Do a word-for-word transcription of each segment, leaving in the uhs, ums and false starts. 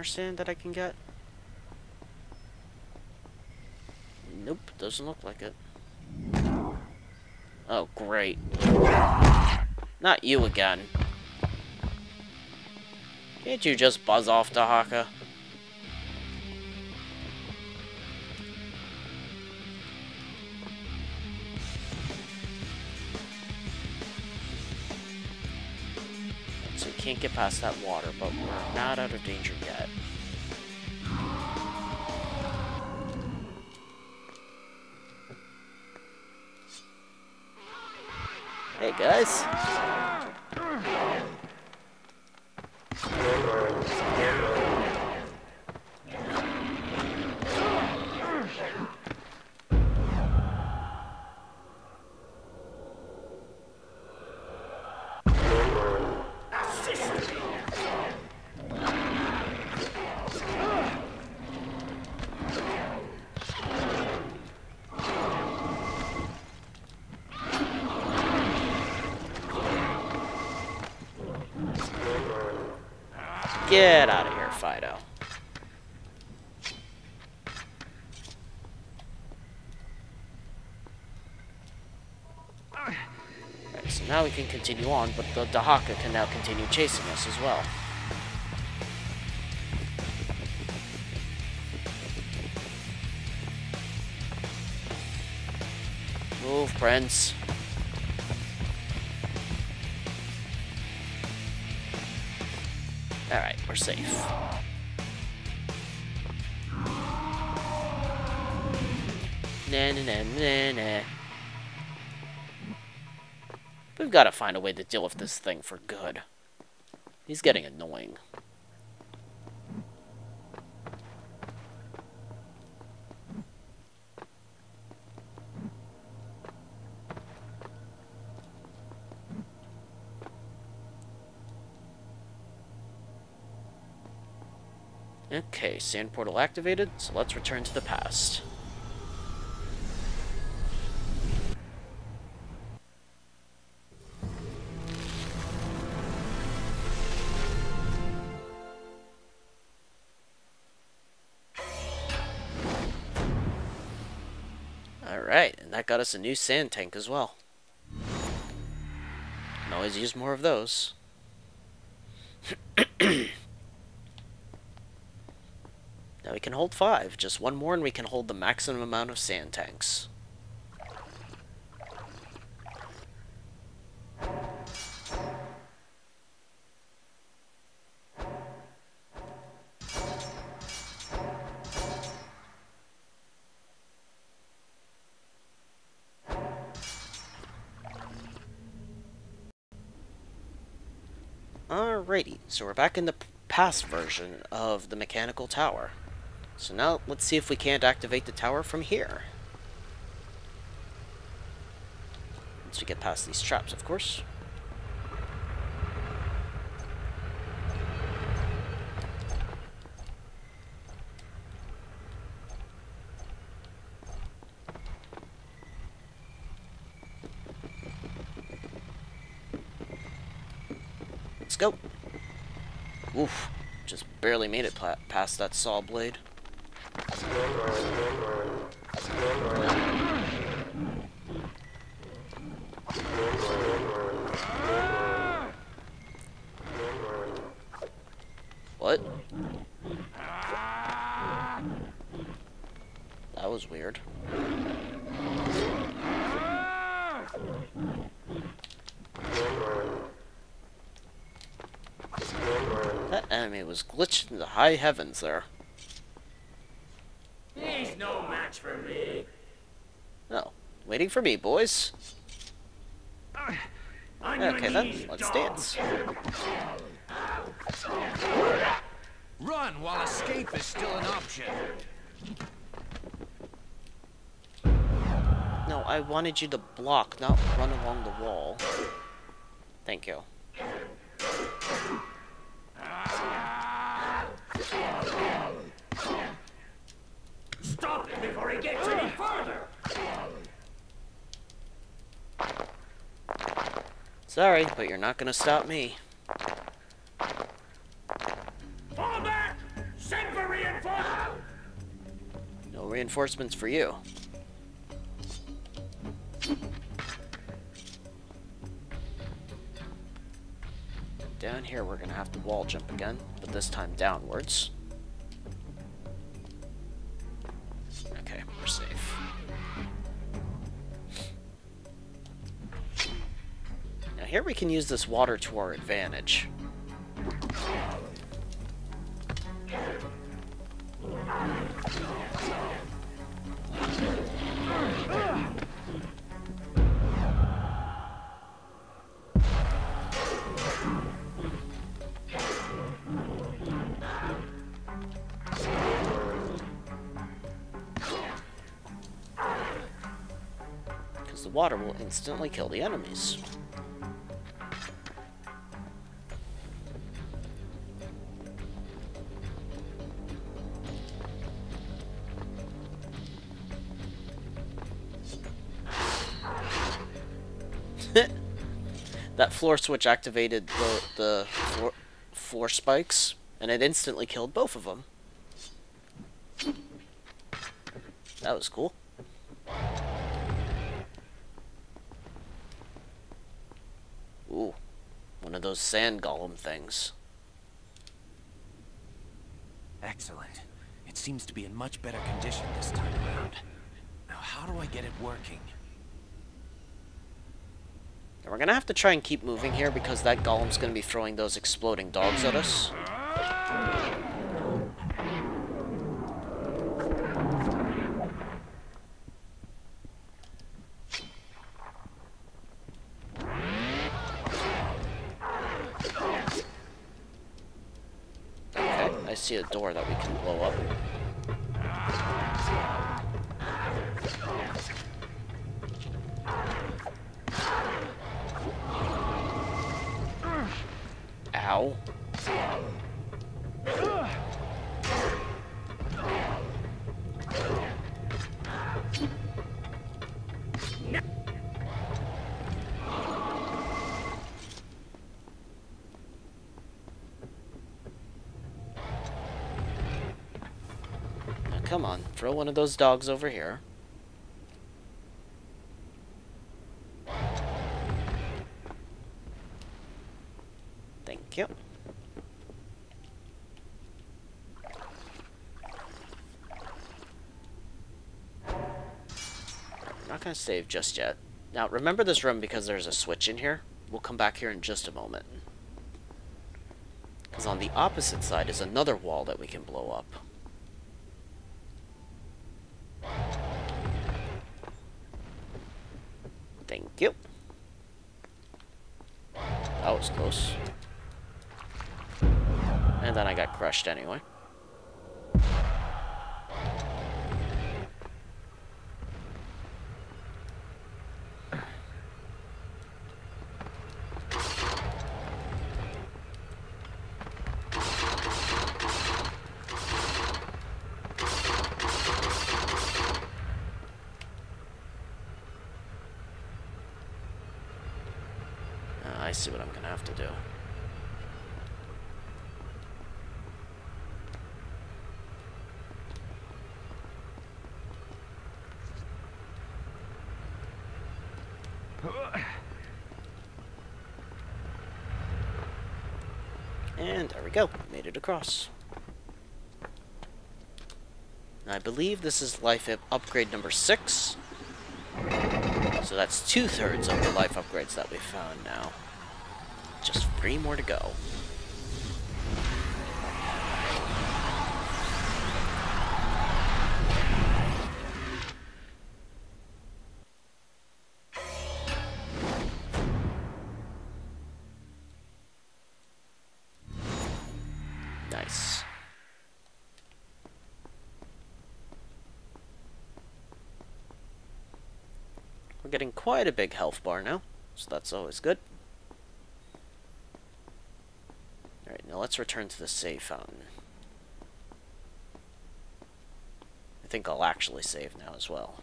more sand that I can get? Nope, doesn't look like it. Oh, great. Not you again. Can't you just buzz off, Dahaka? So we can't get past that water, but we're not out of danger yet. Hey guys! Get out of here, Fido. Alright, so now we can continue on, but the Dahaka can now continue chasing us as well. Move, Prince. Alright, we're safe. Nah, nah, nah, nah, nah. We've got to find a way to deal with this thing for good. He's getting annoying. Okay, sand portal activated, so let's return to the past. Alright, and that got us a new sand tank as well. Can always use more of those. Now we can hold five. Just one more and we can hold the maximum amount of sand tanks. Alrighty, so we're back in the past version of the Mechanical Tower. So now, let's see if we can't activate the tower from here. Once we get past these traps, of course. Let's go. Oof, just barely made it past that saw blade. What? That was weird. That enemy was glitched in the high heavens there. He's no match for me. No, waiting for me, boys. Uh, okay then, let's dance. Run while escape is still an option. No, I wanted you to block, not run along the wall. Thank you. Stop it before he gets any further! Sorry, but you're not gonna stop me. Fall back! reinforcements for you. Down here we're gonna have to wall jump again, but this time downwards. Okay, we're safe. Now here we can use this water to our advantage. Water will instantly kill the enemies. That floor switch activated the, the floor, floor spikes, and it instantly killed both of them. That was cool. Ooh, one of those sand golem things. Excellent. It seems to be in much better condition this time around. Now, how do I get it working? Now, we're gonna have to try and keep moving here because that golem's gonna be throwing those exploding dogs at us. See a door that we can blow up. Ow. Come on, throw one of those dogs over here. Thank you. I'm not gonna save just yet. Now, remember this room because there's a switch in here. We'll come back here in just a moment. Because on the opposite side is another wall that we can blow up. Thank you. That was close. And then I got crushed anyway. I see what I'm gonna have to do. And there we go, made it across. I believe this is life upgrade number six. So that's two-thirds of the life upgrades that we found now. Just three more to go. Nice. We're getting quite a big health bar now, so that's always good. Now let's return to the save fountain. I think I'll actually save now as well.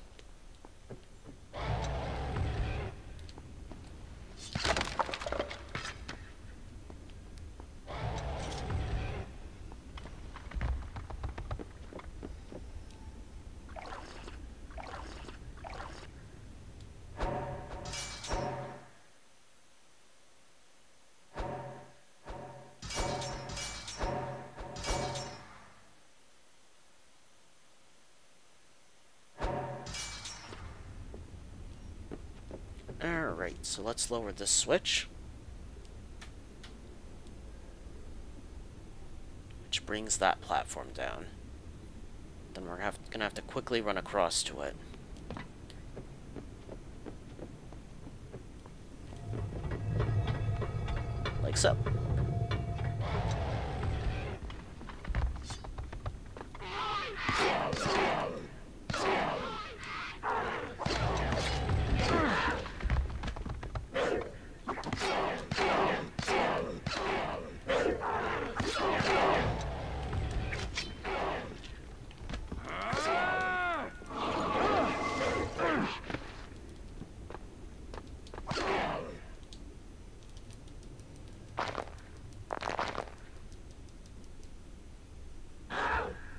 So let's lower this switch, which brings that platform down. Then we're have, gonna have to quickly run across to it. Like so.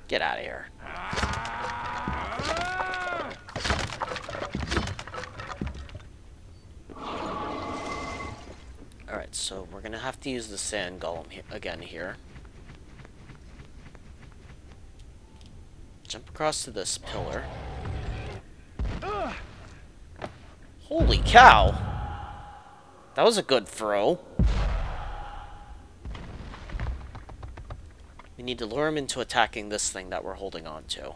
Get out of here. Alright, so we're gonna have to use the sand golem he- again here. Jump across to this pillar. Holy cow! That was a good throw. We need to lure him into attacking this thing that we're holding on to.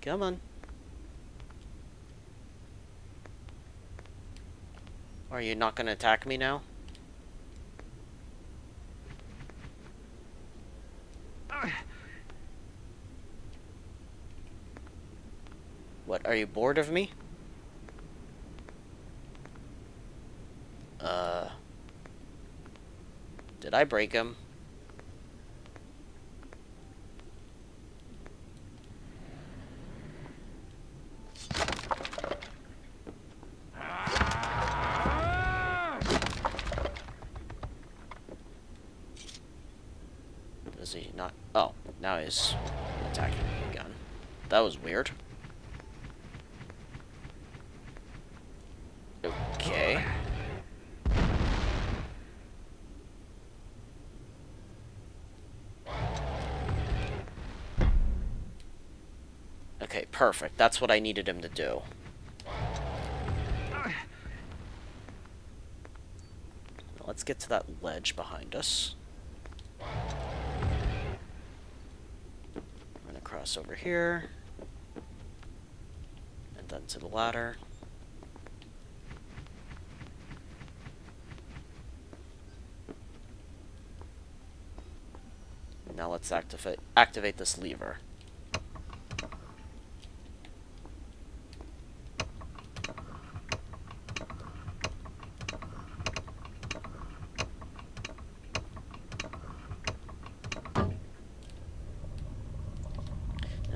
Come on. Are you not going to attack me now? What, are you bored of me? Uh... Did I break him? Does he not? Oh, now he's attacking me again. That was weird. Okay. Okay, perfect. That's what I needed him to do. Now let's get to that ledge behind us. Run across over here. And then to the ladder. Now let's activate activate this lever.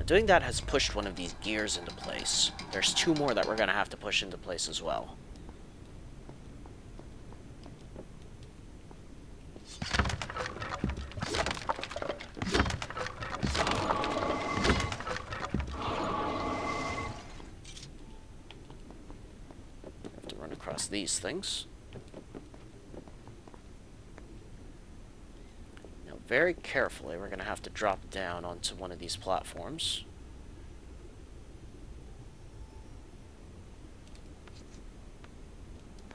Doing that has pushed one of these gears into place. There's two more that we're going to have to push into place as well. Have to run across these things. Very carefully, we're going to have to drop down onto one of these platforms.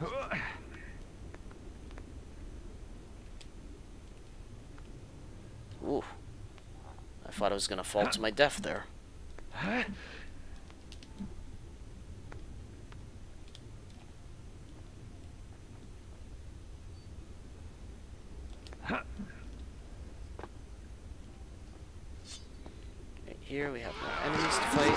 Ooh. I thought I was going to fall to my death there. Here we have more enemies to fight.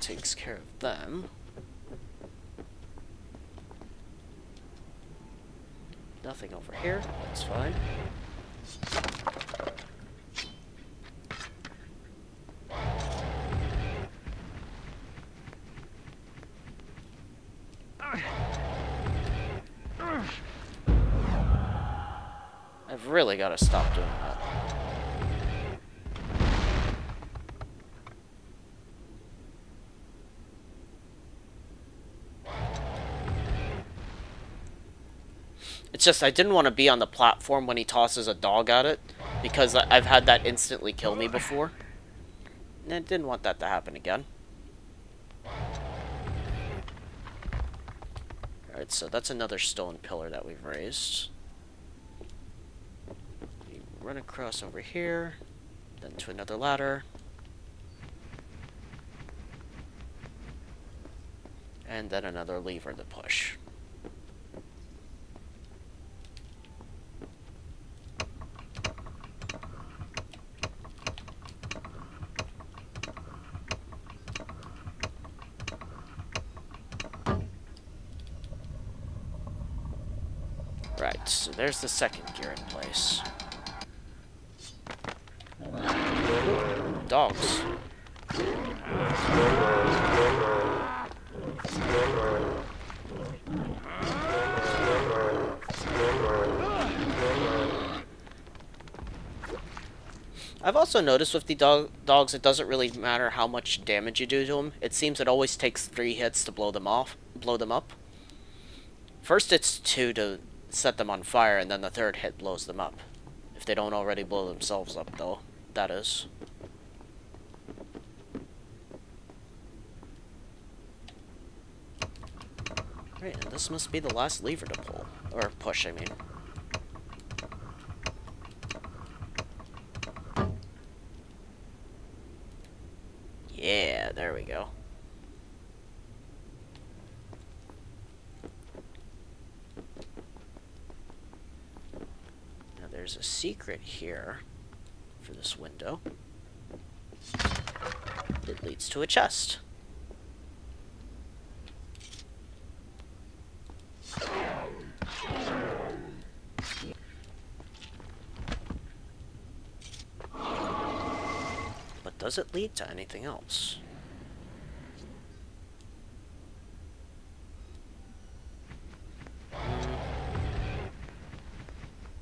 Takes care of them. Nothing over here, that's fine. I've really got to stop doing that. It's just I didn't want to be on the platform when he tosses a dog at it, because I've had that instantly kill me before. And I didn't want that to happen again. Alright, so that's another stone pillar that we've raised. You run across over here, then to another ladder. And then another lever to push. Right, so there's the second gear in place. Dogs. I've also noticed with the dog dogs, it doesn't really matter how much damage you do to them. It seems it always takes three hits to blow them off, blow them up. First, it's two to set them on fire, and then the third hit blows them up. If they don't already blow themselves up, though, that is. Right, and this must be the last lever to pull. Or push, I mean. Yeah, there we go. There's a secret here for this window. It leads to a chest. But does it lead to anything else?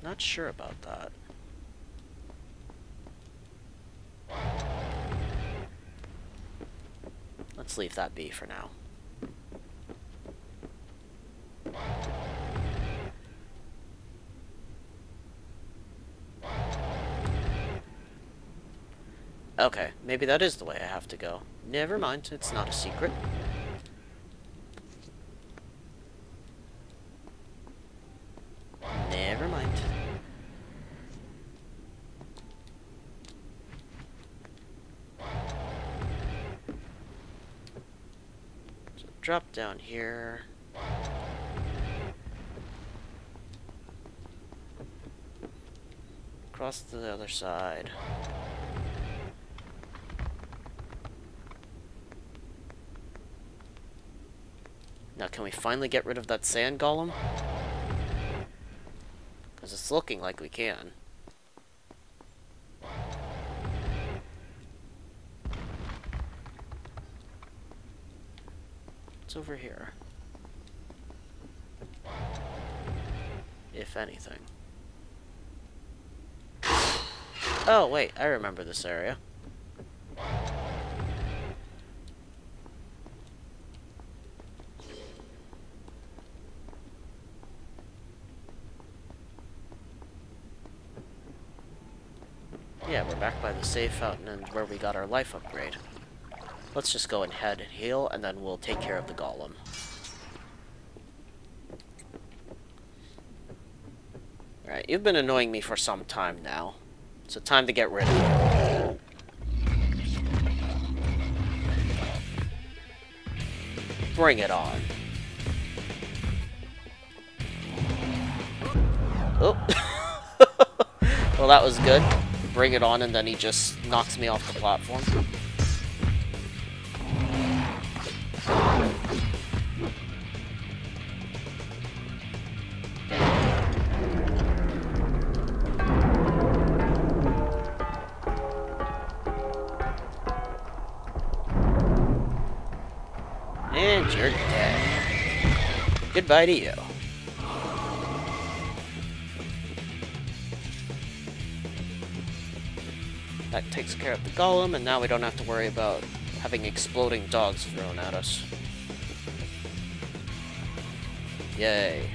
Not sure about that. Let's leave that be for now. Okay, maybe that is the way I have to go. Never mind, it's not a secret. Never mind. Drop down here. Cross to the other side. Now can we finally get rid of that sand golem? Because it's looking like we can. Over here, if anything. Oh wait, I remember this area. Yeah, we're back by the save fountain and where we got our life upgrade. Let's just go and head and heal, and then we'll take care of the golem. Alright, you've been annoying me for some time now. So time to get rid of you. Bring it on. Oh. Well, that was good. Bring it on, and then he just knocks me off the platform. You're dead. Goodbye to you. That takes care of the golem, and now we don't have to worry about having exploding dogs thrown at us. Yay.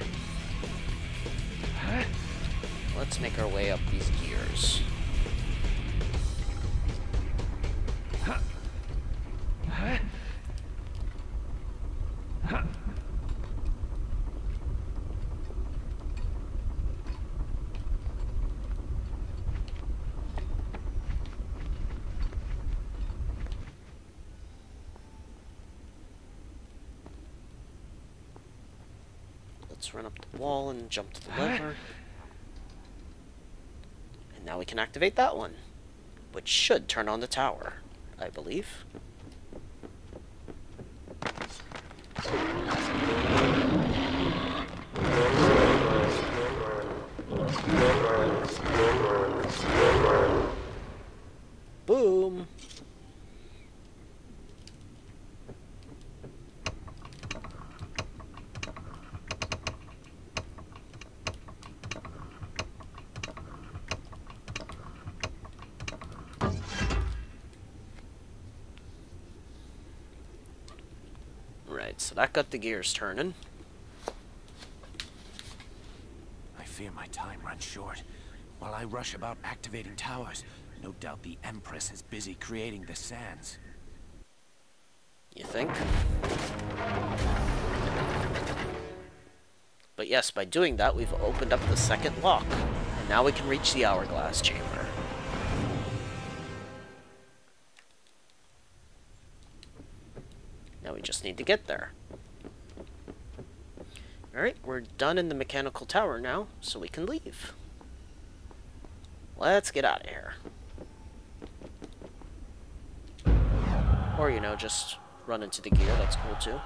Let's make our way up these gears. Let's run up the wall and jump to the lever. And now we can activate that one, which should turn on the tower, I believe. Boom! So that got the gears turning. I fear my time runs short. While I rush about activating towers, no doubt the Empress is busy creating the sands. You think? But yes, by doing that, we've opened up the second lock. And now we can reach the hourglass chamber. Now we just need to get there. Alright, we're done in the mechanical tower now, so we can leave. Let's get out of here. Or, you know, just run into the gear, that's cool too.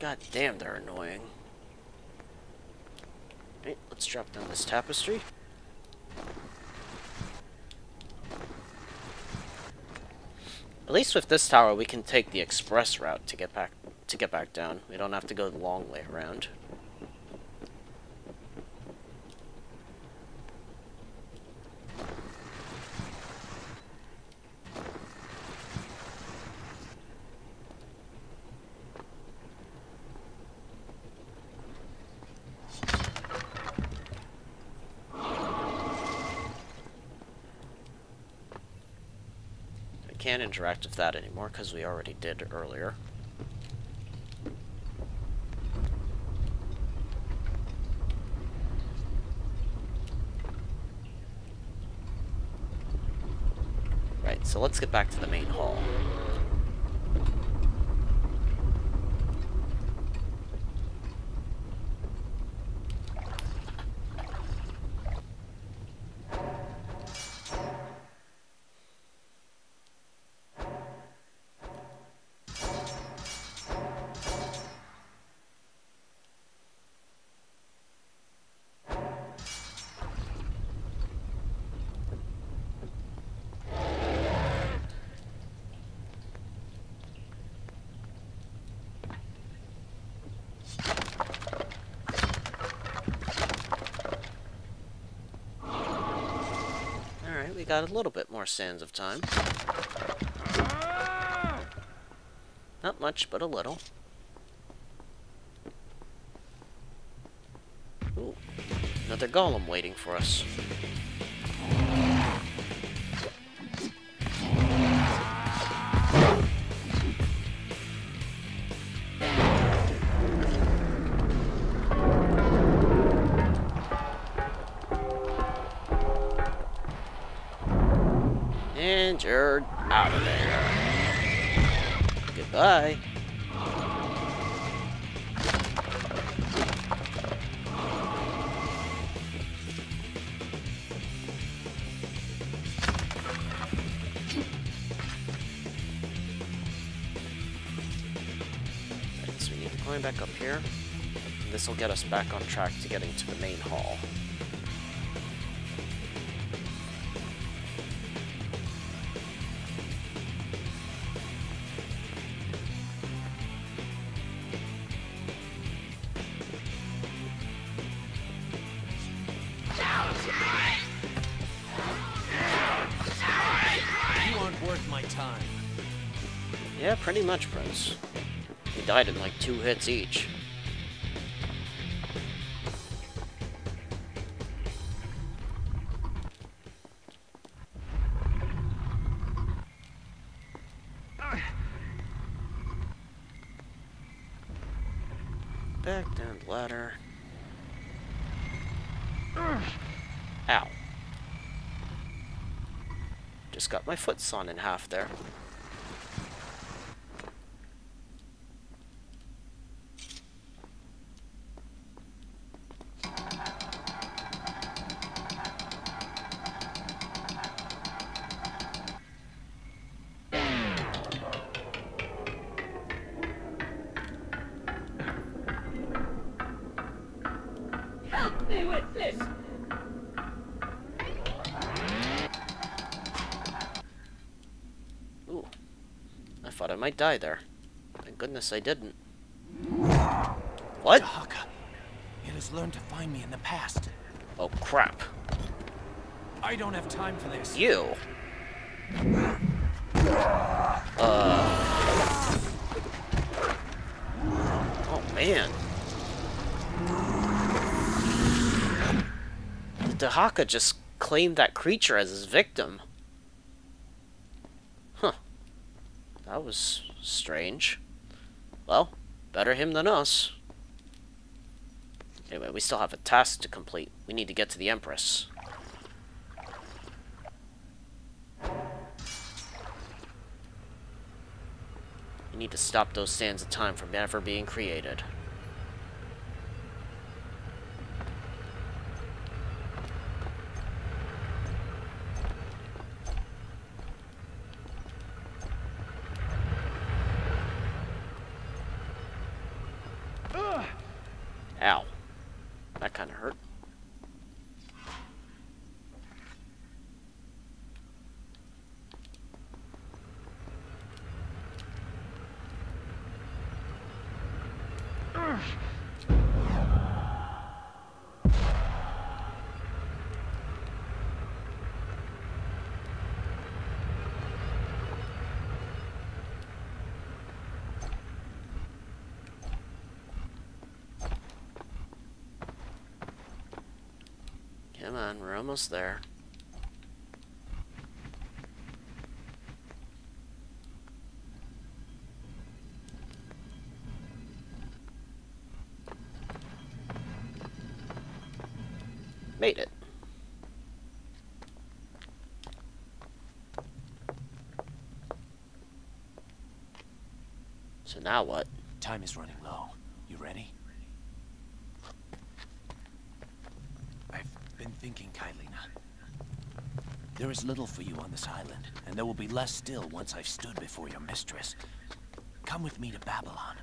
God damn, they're annoying. Alright, let's drop down this tapestry. At least with this tower, we can take the express route to get back to get back down. We don't have to go the long way around. Can't interact with that anymore because we already did earlier. Right, so let's get back to the main hall. We got a little bit more sands of time. Not much, but a little. Ooh, another golem waiting for us. And you're out of there. Goodbye. Back up here. This will get us back on track to getting to the main hall. You aren't worth my time. Yeah, pretty much, Prince. They died in like two hits each. Back down the ladder. Ow. Just got my foot sawn in half there. Ooh, I thought I might die there. Thank goodness I didn't. What? Dahaka. It has learned to find me in the past. Oh crap! I don't have time for this. You. Uh. Oh man. Dahaka just claimed that creature as his victim. Huh. That was strange. Well, better him than us. Anyway, we still have a task to complete. We need to get to the Empress. We need to stop those sands of time from ever being created. Ow. That kind of hurt. Come on, we're almost there. Made it. So now what? Time is running low. You ready? I've been thinking, Kaileena. There is little for you on this island, and there will be less still once I've stood before your mistress. Come with me to Babylon.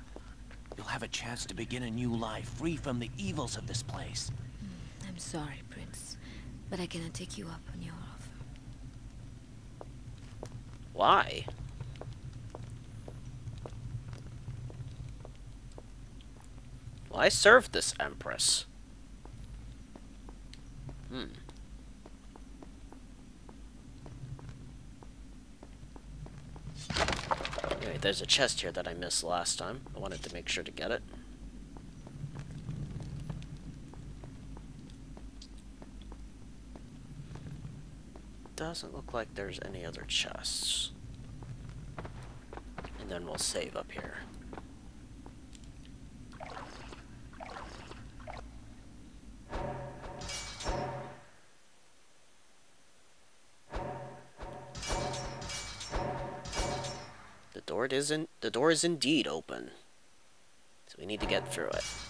You'll have a chance to begin a new life, free from the evils of this place. Mm, I'm sorry, Prince, but I cannot take you up on your offer. Why? Well, I served this Empress. Hmm. Anyway, there's a chest here that I missed last time. I wanted to make sure to get it. Doesn't look like there's any other chests. And then we'll save up here. door isn't the door is indeed open. So we need to get through it.